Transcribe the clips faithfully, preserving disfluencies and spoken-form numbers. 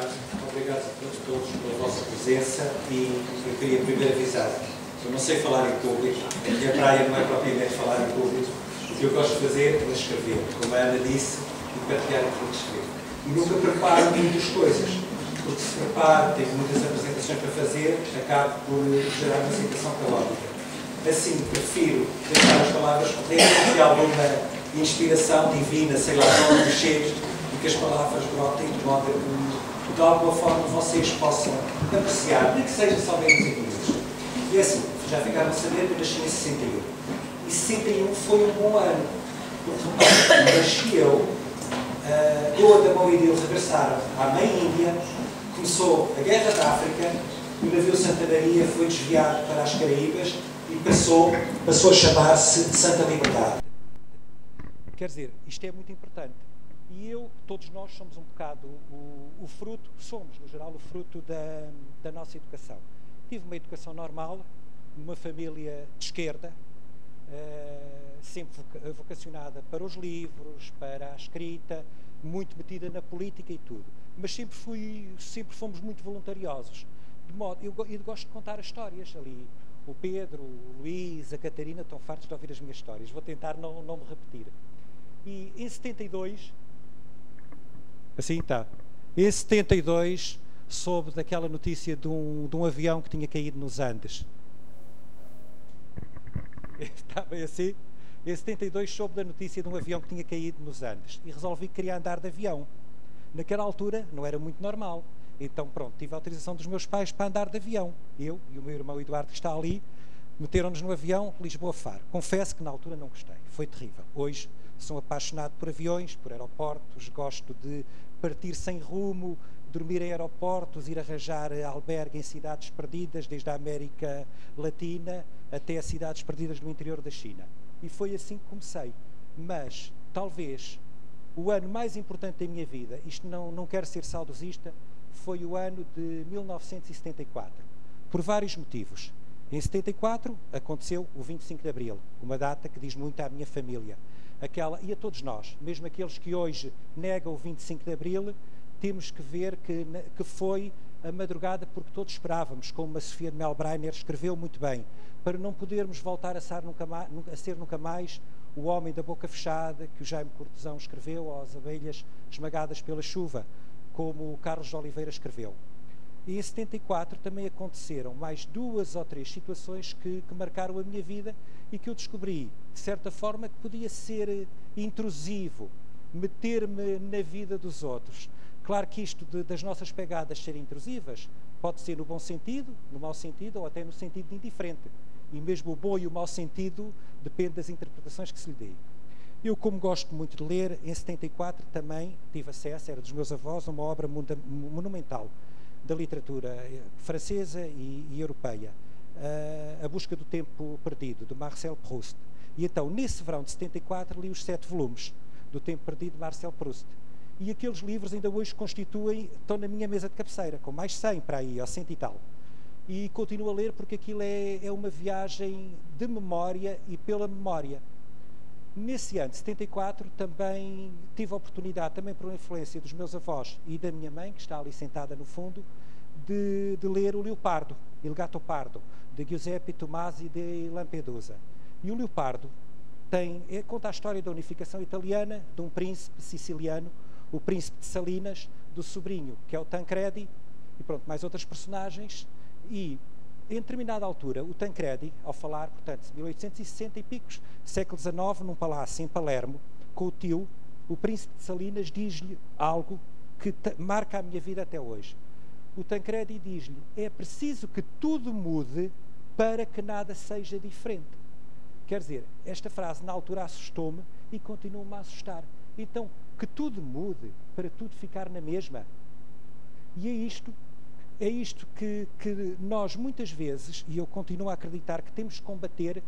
tarde, obrigado a todos, todos pela vossa presença e eu queria primeiro avisar, eu não sei falar em público, a minha praia não é propriamente falar em público, o que eu gosto de fazer é escrever, como a Ana disse, e partilhar o que escrevo. E nunca preparo muitas coisas, porque se preparo, tenho muitas apresentações para fazer, acabo por gerar uma situação calórica. Assim, prefiro deixar as palavras corretas e alguma inspiração divina, sei lá, não me cheiros, que as palavras brotem de modo a que, de alguma forma, vocês possam apreciar, nem que sejam só menos egoístas. E assim, já ficaram a saber que eu nasci em sessenta e um. E sessenta e um foi um bom ano, porque nasci eu, eu, Adamão e Deus regressaram à Mãe Índia, começou a Guerra da África, o navio Santa Maria foi desviado para as Caraíbas e passou, passou a chamar-se Santa Liberdade. Quer dizer, isto é muito importante. E eu, todos nós somos um bocado o, o fruto, somos, no geral, o fruto da, da nossa educação. Tive uma educação normal, numa família de esquerda, uh, sempre vocacionada para os livros, para a escrita, muito metida na política e tudo. Mas sempre, fui, sempre fomos muito voluntariosos. De modo, eu, eu gosto de contar as histórias ali. O Pedro, o Luís, a Catarina estão fartos de ouvir as minhas histórias. Vou tentar não, não me repetir. E em setenta e dois... Assim está. Em setenta e dois, soube daquela notícia de um, de um avião que tinha caído nos Andes. Está bem assim? Em setenta e dois, soube da notícia de um avião que tinha caído nos Andes. E resolvi que queria andar de avião. Naquela altura, não era muito normal. Então, pronto, tive a autorização dos meus pais para andar de avião. Eu e o meu irmão Eduardo, que está ali, meteram-nos no avião Lisboa-Faro. Confesso que na altura não gostei. Foi terrível. Hoje sou apaixonado por aviões, por aeroportos, gosto de partir sem rumo, dormir em aeroportos, ir arranjar albergue em cidades perdidas, desde a América Latina até as cidades perdidas no interior da China. E foi assim que comecei. Mas, talvez, o ano mais importante da minha vida, isto não, não quero ser saudosista, foi o ano de mil novecentos e setenta e quatro, por vários motivos. Em setenta e quatro aconteceu o vinte e cinco de Abril, uma data que diz muito à minha família. Aquela, e a todos nós, mesmo aqueles que hoje negam o vinte e cinco de Abril, temos que ver que, que foi a madrugada porque todos esperávamos, como a Sofia de Melbreiner escreveu muito bem, para não podermos voltar a ser nunca mais, a ser nunca mais o homem da boca fechada, que o Jaime Cortesão escreveu, ou as abelhas esmagadas pela chuva, como o Carlos de Oliveira escreveu. E em setenta e quatro também aconteceram mais duas ou três situações que, que marcaram a minha vida e que eu descobri, de certa forma, que podia ser intrusivo, meter-me na vida dos outros. Claro que isto de, das nossas pegadas serem intrusivas pode ser no bom sentido, no mau sentido ou até no sentido de indiferente. E mesmo o bom e o mau sentido depende das interpretações que se lhe dê. Eu, como gosto muito de ler, em setenta e quatro também tive acesso, era dos meus avós, a uma obra monumental da literatura francesa e, e europeia, uh, A Busca do Tempo Perdido, de Marcel Proust. E então, nesse verão de setenta e quatro, li os sete volumes do Tempo Perdido, de Marcel Proust. E aqueles livros ainda hoje constituem, estão na minha mesa de cabeceira, com mais cem para aí, ou cem e tal. E continuo a ler porque aquilo é, é uma viagem de memória e pela memória. Nesse ano de setenta e quatro também tive a oportunidade, também por influência dos meus avós e da minha mãe, que está ali sentada no fundo, de, de ler o Leopardo, Il Gattopardo, de Giuseppe Tomasi de Lampedusa. E o Leopardo tem, é, conta a história da unificação italiana, de um príncipe siciliano, o príncipe de Salinas, do sobrinho, que é o Tancredi, e pronto, mais outras personagens. E em determinada altura, o Tancredi, ao falar, portanto, de mil oitocentos e sessenta e picos, século dezenove, num palácio em Palermo, com o tio, o príncipe de Salinas diz-lhe algo que marca a minha vida até hoje. O Tancredi diz-lhe, é preciso que tudo mude para que nada seja diferente. Quer dizer, esta frase na altura assustou-me e continua-me a assustar. Então, que tudo mude para tudo ficar na mesma. E é isto É isto que, que nós muitas vezes, e eu continuo a acreditar que temos que combater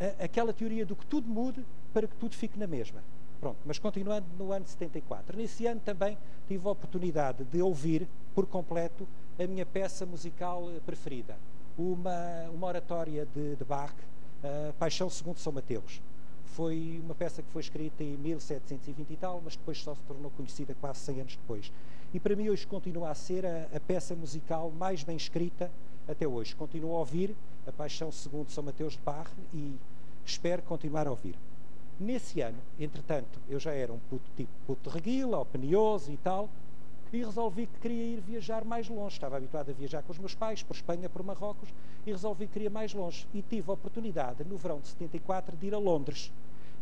a, aquela teoria do que tudo mude para que tudo fique na mesma. Pronto, mas continuando no ano de setenta e quatro. Nesse ano também tive a oportunidade de ouvir por completo a minha peça musical preferida. Uma, uma oratória de, de Bach, uh, Paixão segundo São Mateus. Foi uma peça que foi escrita em mil setecentos e vinte e tal, mas depois só se tornou conhecida quase cem anos depois. e para mim hoje continua a ser a, a peça musical mais bem escrita até hoje. Continuo a ouvir a Paixão segundo São Mateus de Bach e espero continuar a ouvir. Nesse ano, entretanto, eu já era um puto tipo puto reguila, opinioso e tal, e resolvi que queria ir viajar mais longe. Estava habituado a viajar com os meus pais, por Espanha, por Marrocos, e resolvi que queria mais longe. E tive a oportunidade, no verão de setenta e quatro, de ir a Londres.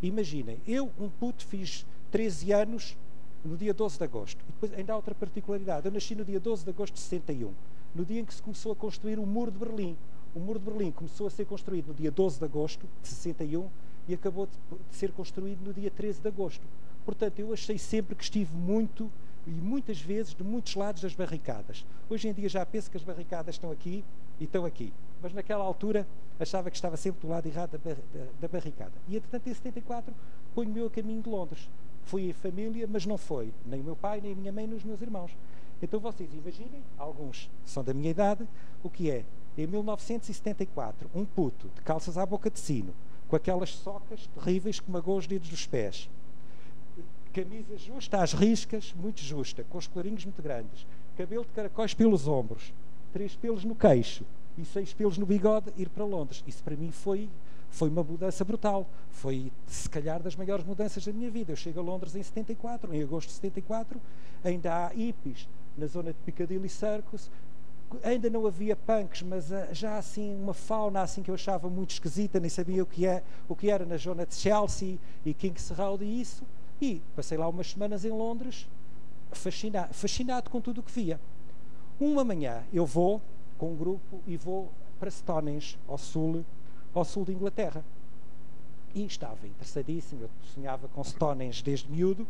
Imaginem, eu, um puto, fiz treze anos no dia doze de agosto. E depois, ainda há outra particularidade, eu nasci no dia doze de agosto de sessenta e um, no dia em que se começou a construir o Muro de Berlim. O Muro de Berlim começou a ser construído no dia doze de agosto de sessenta e um e acabou de ser construído no dia treze de agosto. Portanto, eu achei sempre que estive muito... e muitas vezes de muitos lados das barricadas. Hoje em dia já penso que as barricadas estão aqui e estão aqui, mas naquela altura achava que estava sempre do lado errado da, bar da, da barricada. E entretanto em setenta e quatro ponho-me eu a caminho de Londres. Fui em família, mas não foi nem o meu pai, nem a minha mãe, nem os meus irmãos. Então vocês imaginem, alguns são da minha idade, o que é em mil novecentos e setenta e quatro um puto de calças à boca de sino, com aquelas socas terríveis que magoam os dedos dos pés, camisa justa às riscas, muito justa, com os colarinhos muito grandes, cabelo de caracóis pelos ombros, três pelos no queixo e seis pelos no bigode, ir para Londres. Isso para mim foi, foi uma mudança brutal. Foi, se calhar, das maiores mudanças da minha vida. Eu chego a Londres em setenta e quatro, em agosto de setenta e quatro, ainda há hippies na zona de Piccadilly Circus, ainda não havia punks, mas já assim uma fauna assim que eu achava muito esquisita, nem sabia o que, é, o que era na zona de Chelsea e King's Road e isso. E passei lá umas semanas em Londres, fascina, fascinado com tudo o que via. Uma manhã eu vou com um grupo e vou para Stonehenge, ao sul, ao sul de Inglaterra. E estava interessadíssimo, eu sonhava com Stonehenge desde miúdo,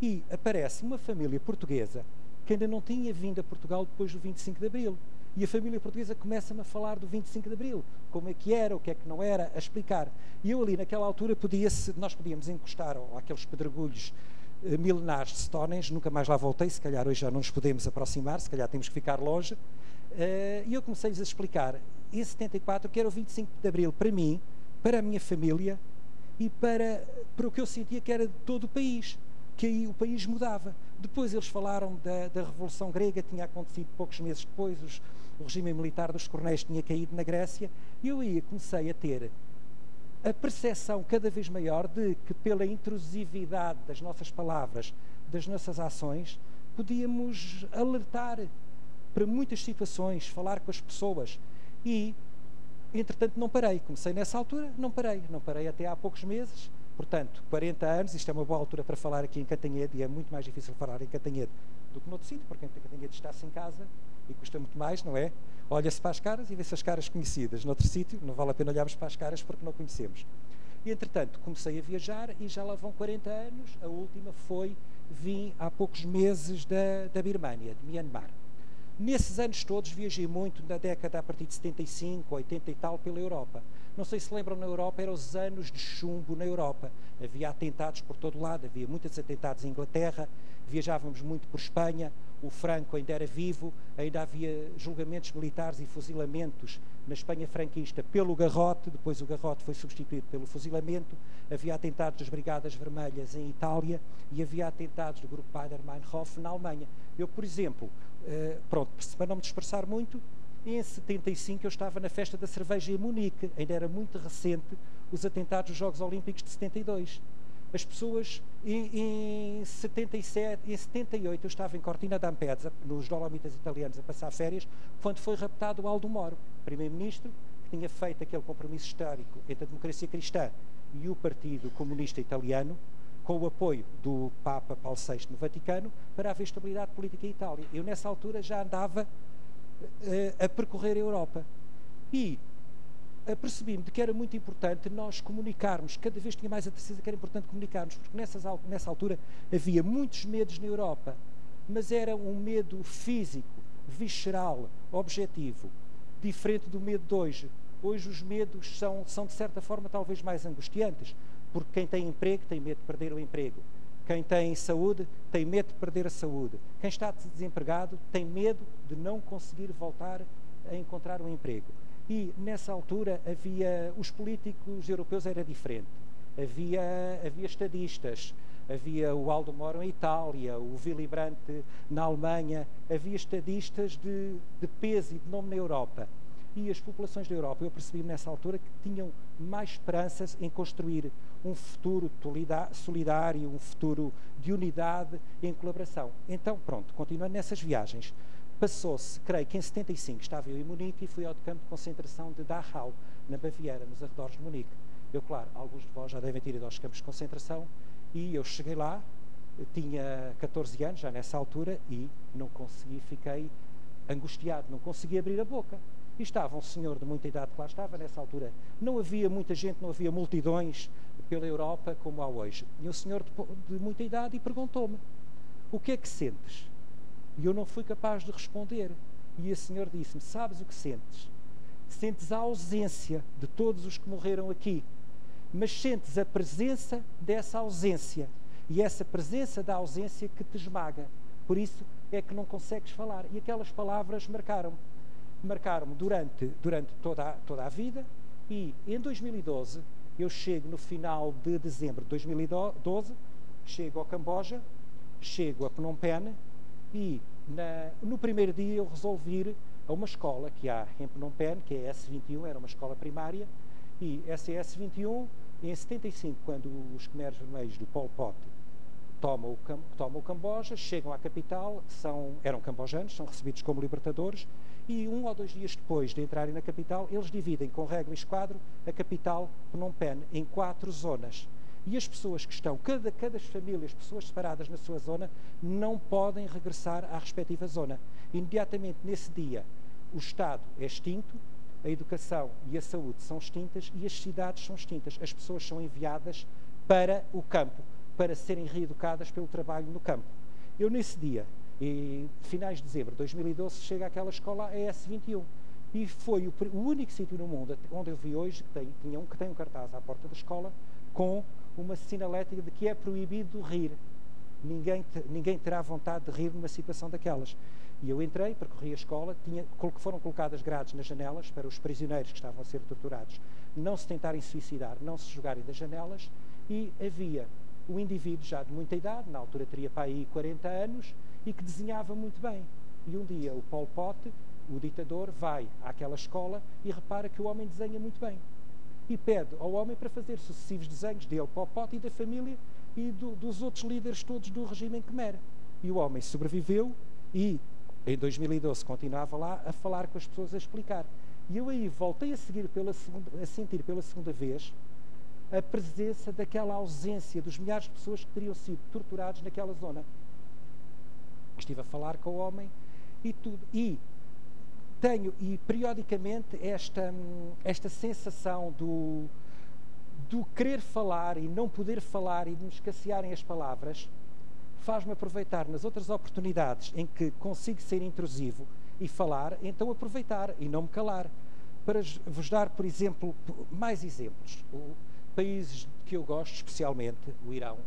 e aparece uma família portuguesa que ainda não tinha vindo a Portugal depois do vinte e cinco de abril. E a família portuguesa começa-me a falar do vinte e cinco de abril, como é que era, o que é que não era, a explicar. E eu ali naquela altura podia-se, nós podíamos encostar àqueles pedregulhos eh, milenares de Stonehenge, nunca mais lá voltei, se calhar hoje já não nos podemos aproximar, se calhar temos que ficar longe. Uh, e eu comecei-lhes a explicar, em setenta e quatro, que era o vinte e cinco de abril para mim, para a minha família e para, para o que eu sentia que era de todo o país, que aí o país mudava. Depois eles falaram da, da Revolução Grega, tinha acontecido poucos meses depois, os, o regime militar dos coronéis tinha caído na Grécia, e eu aí comecei a ter a percepção cada vez maior de que pela intrusividade das nossas palavras, das nossas ações, podíamos alertar para muitas situações, falar com as pessoas. E, entretanto, não parei. Comecei nessa altura, não parei. Não parei até há poucos meses. Portanto, quarenta anos, isto é uma boa altura para falar aqui em Cantanhede, e é muito mais difícil falar em Cantanhede do que noutro sítio, porque em Cantanhede está-se em casa e custa muito mais, não é? Olha-se para as caras e vê-se as caras conhecidas. Noutro sítio, não vale a pena olharmos para as caras porque não conhecemos. E, entretanto, comecei a viajar e já lá vão quarenta anos. A última foi, vim há poucos meses da, da Birmânia, de Myanmar. Nesses anos todos viajei muito, na década a partir de setenta e cinco, oitenta e tal, pela Europa. Não sei se lembram, na Europa eram os anos de chumbo na Europa. Havia atentados por todo lado, havia muitos atentados em Inglaterra, viajávamos muito por Espanha, o Franco ainda era vivo, ainda havia julgamentos militares e fuzilamentos na Espanha franquista pelo garrote, depois o garrote foi substituído pelo fuzilamento, havia atentados das Brigadas Vermelhas em Itália e havia atentados do grupo Baader Meinhof na Alemanha. Eu, por exemplo... Uh, pronto, para não me dispersar muito, em setenta e cinco eu estava na festa da cerveja em Munique, ainda era muito recente os atentados dos Jogos Olímpicos de setenta e dois. As pessoas em, em, setenta e sete, em setenta e oito eu estava em Cortina d'Ampezzo, nos Dolomitas italianos, a passar férias, quando foi raptado o Aldo Moro, primeiro-ministro, que tinha feito aquele compromisso histórico entre a democracia cristã e o Partido Comunista Italiano, com o apoio do Papa Paulo sexto no Vaticano, para haver estabilidade política em Itália. Eu, nessa altura, já andava uh, a percorrer a Europa. E apercebi-me de que era muito importante nós comunicarmos, cada vez tinha mais a certeza que era importante comunicarmos, porque nessas, nessa altura havia muitos medos na Europa, mas era um medo físico, visceral, objetivo, diferente do medo de hoje. Hoje os medos são, são de certa forma, talvez mais angustiantes, porque quem tem emprego tem medo de perder o emprego, quem tem saúde tem medo de perder a saúde, quem está desempregado tem medo de não conseguir voltar a encontrar um emprego. E nessa altura havia, os políticos europeus era diferente, havia, havia estadistas, havia o Aldo Moro em Itália, o Willy Brandt na Alemanha, havia estadistas de, de peso e de nome na Europa. E as populações da Europa, eu percebi nessa altura que tinham mais esperanças em construir um futuro solidário, um futuro de unidade em colaboração. Então, pronto, continuando nessas viagens, passou-se, creio que em setenta e cinco estava eu em Munique e fui ao campo de concentração de Dachau, na Baviera, nos arredores de Munique. Eu, claro, alguns de vós já devem ter ido aos campos de concentração e eu cheguei lá, tinha catorze anos já nessa altura e não consegui, fiquei angustiado, não consegui abrir a boca. E estava um senhor de muita idade que lá estava nessa altura. Não havia muita gente, não havia multidões pela Europa como há hoje. E o senhor de, de muita idade e perguntou-me, o que é que sentes? E eu não fui capaz de responder. E o senhor disse-me, sabes o que sentes? Sentes a ausência de todos os que morreram aqui, mas sentes a presença dessa ausência. E essa presença da ausência que te esmaga. Por isso é que não consegues falar. E aquelas palavras marcaram-me. marcaram-me durante, durante toda, a, toda a vida e em dois mil e doze eu chego no final de dezembro de dois mil e doze, chego ao Camboja, chego a Phnom Penh e na, no primeiro dia eu resolvi ir a uma escola que há em Phnom Penh, que é a S vinte e um, era uma escola primária, e essa S vinte e um, em setenta e cinco, quando os Khmer Vermelhos do Pol Pot tomam o, tomam o Camboja, chegam à capital, são, eram cambojanos, são recebidos como libertadores. E um ou dois dias depois de entrarem na capital, eles dividem com regra e esquadro a capital Phnom Penh em quatro zonas. E as pessoas que estão, cada, cada família, as pessoas separadas na sua zona, não podem regressar à respectiva zona. Imediatamente nesse dia, o Estado é extinto, a educação e a saúde são extintas e as cidades são extintas. As pessoas são enviadas para o campo, para serem reeducadas pelo trabalho no campo. Eu nesse dia... E finais de dezembro de dois mil e doze chega àquela escola a S vinte e um e foi o, o único sítio no mundo onde eu vi hoje que tem, tinha um, que tem um cartaz à porta da escola com uma sinalética de que é proibido rir, ninguém, te, ninguém terá vontade de rir numa situação daquelas. E eu entrei, percorri a escola, tinha, foram colocadas grades nas janelas para os prisioneiros que estavam a ser torturados não se tentarem suicidar, não se jogarem das janelas, e havia um indivíduo já de muita idade, na altura teria para aí quarenta anos, e que desenhava muito bem. E um dia o Pol Pot, o ditador, vai àquela escola e repara que o homem desenha muito bem. E pede ao homem para fazer sucessivos desenhos dele, Pol Pot, e da família e do, dos outros líderes todos do regime em Khmer. E o homem sobreviveu e em dois mil e doze continuava lá a falar com as pessoas, a explicar. E eu aí voltei a, seguir pela segunda, a sentir pela segunda vez a presença daquela ausência dos milhares de pessoas que teriam sido torturados naquela zona. Estive a falar com o homem e tudo, e tenho, e periodicamente esta, esta sensação do, do querer falar e não poder falar e de me escassearem as palavras faz-me aproveitar nas outras oportunidades em que consigo ser intrusivo e falar, então aproveitar e não me calar. Para vos dar, por exemplo, mais exemplos, o, países que eu gosto especialmente, o Irão.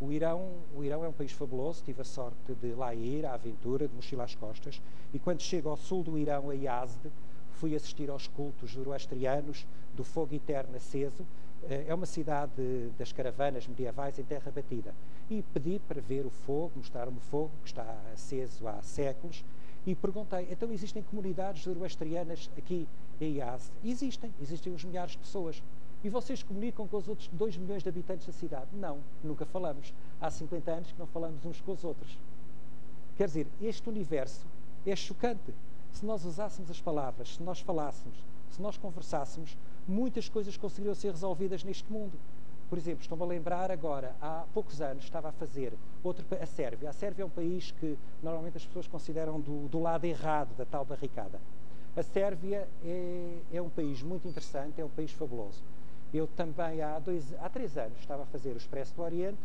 O Irão, o Irão é um país fabuloso, tive a sorte de lá ir, à aventura, de mochilar as costas, e quando chego ao sul do Irão, a Yazd, fui assistir aos cultos zoroastrianos, do fogo eterno aceso. É uma cidade das caravanas medievais em terra batida. E pedi para ver o fogo, mostrar-me o fogo, que está aceso há séculos, e perguntei, então existem comunidades zoroastrianas aqui em Yazd? Existem, existem uns milhares de pessoas. E vocês comunicam com os outros dois milhões de habitantes da cidade? Não, nunca falamos. Há cinquenta anos que não falamos uns com os outros. Quer dizer, este universo é chocante. Se nós usássemos as palavras, se nós falássemos, se nós conversássemos, muitas coisas conseguiriam ser resolvidas neste mundo. Por exemplo, estou-me a lembrar agora, há poucos anos estava a fazer outro, a Sérvia. A Sérvia é um país que normalmente as pessoas consideram do, do lado errado da tal barricada. A Sérvia é, é um país muito interessante, é um país fabuloso. Eu também há, dois, há três anos estava a fazer o Expresso do Oriente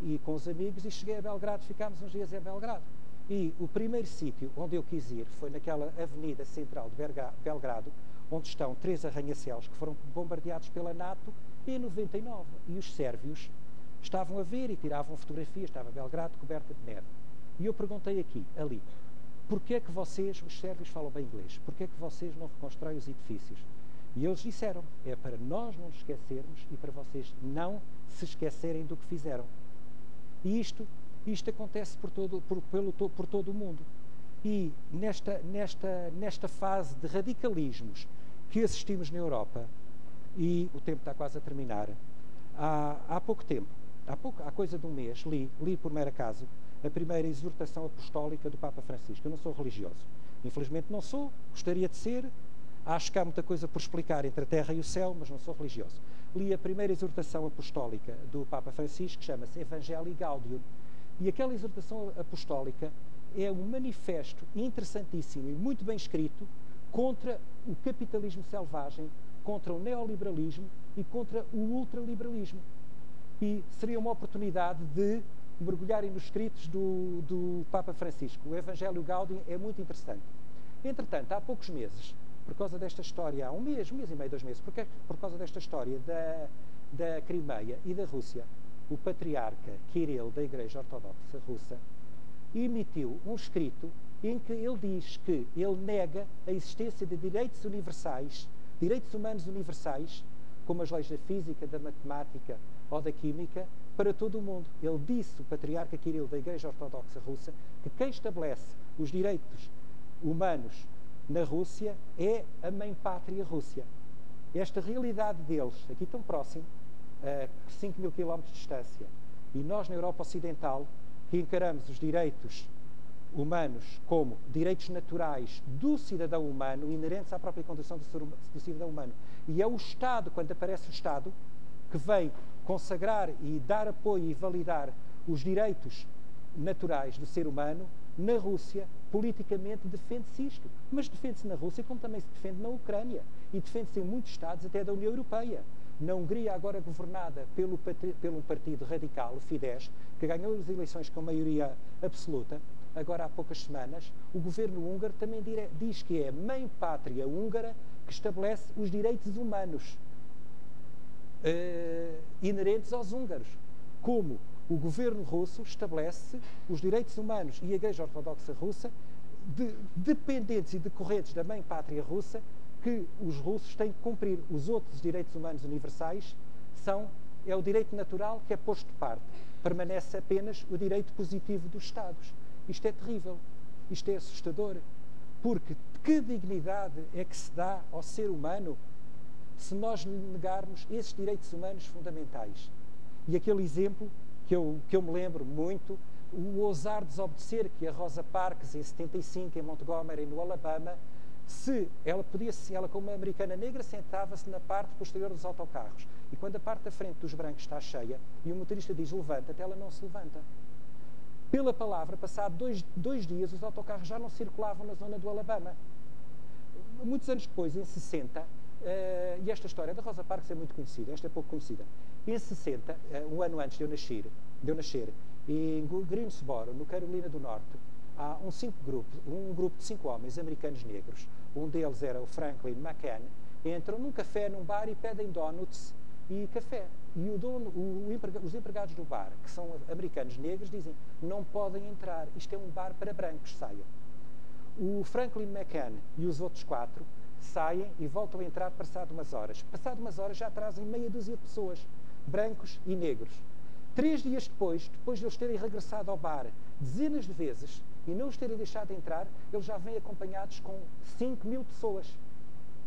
e com os amigos e cheguei a Belgrado, ficámos uns dias em Belgrado. E o primeiro sítio onde eu quis ir foi naquela avenida central de Belgrado, onde estão três arranha-céus que foram bombardeados pela Nato em noventa e nove. E os sérvios estavam a ver e tiravam fotografias, estava Belgrado coberta de neve. E eu perguntei aqui, ali, porquê é que vocês, os sérvios falam bem inglês, porquê é que vocês não reconstroem os edifícios? E eles disseram, é para nós não nos esquecermos e para vocês não se esquecerem do que fizeram. E isto, isto acontece por todo, por, pelo, por todo o mundo. E nesta, nesta, nesta fase de radicalismos que assistimos na Europa, e o tempo está quase a terminar, há, há pouco tempo, há, pouco, há coisa de um mês, li, li por mero acaso, a primeira exortação apostólica do Papa Francisco. Eu não sou religioso, infelizmente não sou, gostaria de ser, acho que há muita coisa por explicar entre a terra e o céu, mas não sou religioso. Li a primeira exortação apostólica do Papa Francisco, que chama-se Evangelii Gaudium, e aquela exortação apostólica é um manifesto interessantíssimo e muito bem escrito contra o capitalismo selvagem, contra o neoliberalismo e contra o ultraliberalismo. E seria uma oportunidade de mergulharem nos escritos do, do Papa Francisco. O Evangelho Gaudium é muito interessante. Entretanto, há poucos meses, por causa desta história, há um mês, um mês e meio, dois meses, porque, por causa desta história da, da Crimeia e da Rússia, o patriarca Kirill, da Igreja Ortodoxa Russa, emitiu um escrito em que ele diz que ele nega a existência de direitos universais, direitos humanos universais, como as leis da física, da matemática ou da química, para todo o mundo. Ele disse, o patriarca Kirill da Igreja Ortodoxa Russa, que quem estabelece os direitos humanos na Rússia é a mãe pátria Rússia. Esta realidade deles, aqui tão próximo, a cinco mil quilómetros de distância, e nós na Europa Ocidental, que encaramos os direitos humanos como direitos naturais do cidadão humano, inerentes à própria condição do cidadão humano. E é o Estado, quando aparece o Estado, que vem consagrar e dar apoio e validar os direitos naturais do ser humano. Na Rússia, politicamente, defende-se isto. Mas defende-se na Rússia como também se defende na Ucrânia. E defende-se em muitos Estados, até da União Europeia. Na Hungria, agora governada pelo, pelo partido radical, o Fidesz, que ganhou as eleições com maioria absoluta, agora há poucas semanas, o governo húngaro também dire, diz que é a mãe pátria húngara que estabelece os direitos humanos uh, inerentes aos húngaros. Como o governo russo estabelece os direitos humanos e a Igreja Ortodoxa Russa de, dependentes e decorrentes da mãe pátria russa, que os russos têm que cumprir. Os outros direitos humanos universais são, é o direito natural que é posto de parte. Permanece apenas o direito positivo dos Estados. Isto é terrível, isto é assustador, porque que dignidade é que se dá ao ser humano se nós lhe negarmos esses direitos humanos fundamentais? E aquele exemplo que eu, que eu me lembro muito, o ousar desobedecer que a Rosa Parks, em setenta e cinco, em Montgomery, no Alabama, se ela podia, se ela como uma americana negra sentava-se na parte posterior dos autocarros, e quando a parte da frente dos brancos está cheia e o motorista diz levanta-te, ela não se levanta. Pela palavra, passado dois, dois dias os autocarros já não circulavam na zona do Alabama. Muitos anos depois, em sessenta, uh, e esta história da Rosa Parks é muito conhecida, esta é pouco conhecida, em sessenta, uh, um ano antes de eu nascer, de eu nascer em Greensboro, no Carolina do Norte, há um, cinco grupo, um grupo de cinco homens americanos negros, um deles era o Franklin McCann, entram num café, num bar e pedem donuts e café. E o dono, o, o, os empregados do bar, que são americanos negros, dizem, não podem entrar, isto é um bar para brancos, saiam. O Franklin McCann e os outros quatro saem e voltam a entrar passado umas horas. Passado umas horas já trazem meia dúzia de pessoas, brancos e negros. Três dias depois, depois de eles terem regressado ao bar dezenas de vezes e não os terem deixado entrar, eles já vêm acompanhados com cinco mil pessoas.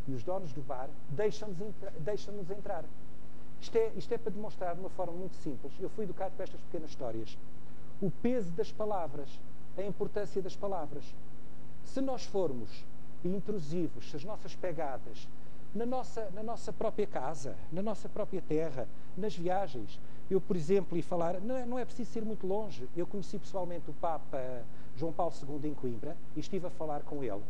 E os donos do bar deixam-nos entra deixam-nos entrar. Isto é, isto é para demonstrar de uma forma muito simples, eu fui educado para estas pequenas histórias, o peso das palavras, a importância das palavras. Se nós formos intrusivos, se as nossas pegadas, na nossa, na nossa própria casa, na nossa própria terra, nas viagens, eu, por exemplo, ia falar, não é, não é preciso ser muito longe, eu conheci pessoalmente o Papa João Paulo segundo em Coimbra e estive a falar com ele.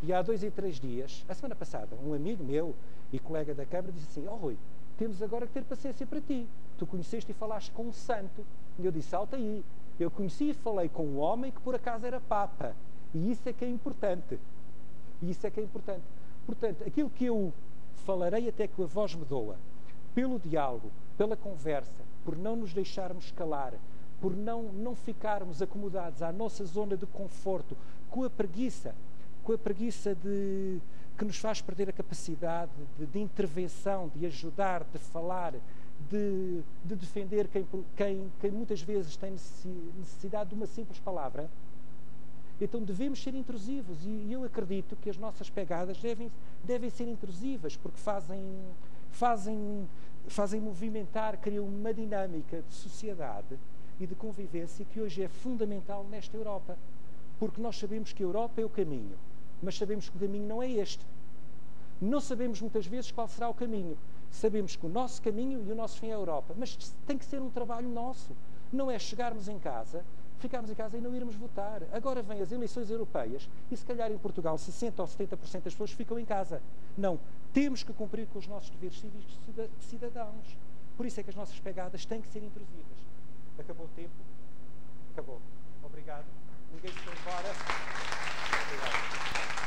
E há dois e três dias, a semana passada, um amigo meu e colega da Câmara disse assim, ó Rui, temos agora que ter paciência para ti. Tu conheceste e falaste com um santo. E eu disse, salta aí. Eu conheci e falei com um homem que por acaso era Papa. E isso é que é importante. E isso é que é importante. Portanto, aquilo que eu falarei até que a voz me doa, pelo diálogo, pela conversa, por não nos deixarmos calar, por não, não ficarmos acomodados à nossa zona de conforto, com a preguiça, com a preguiça de... que nos faz perder a capacidade de, de intervenção, de ajudar, de falar, de, de defender quem, quem, quem muitas vezes tem necessidade de uma simples palavra. Então devemos ser intrusivos, e eu acredito que as nossas pegadas devem, devem ser intrusivas, porque fazem, fazem, fazem movimentar, criam uma dinâmica de sociedade e de convivência que hoje é fundamental nesta Europa. Porque nós sabemos que a Europa é o caminho, mas sabemos que o caminho não é este. Não sabemos muitas vezes qual será o caminho. Sabemos que o nosso caminho e o nosso fim é a Europa, mas tem que ser um trabalho nosso. Não é chegarmos em casa, ficarmos em casa e não irmos votar. Agora vêm as eleições europeias e se calhar em Portugal sessenta ou setenta por cento das pessoas ficam em casa. Não, temos que cumprir com os nossos deveres civis de cidadãos. Por isso é que as nossas pegadas têm que ser intrusivas. Acabou o tempo. Acabou. Obrigado. Ninguém se foi embora. Obrigado.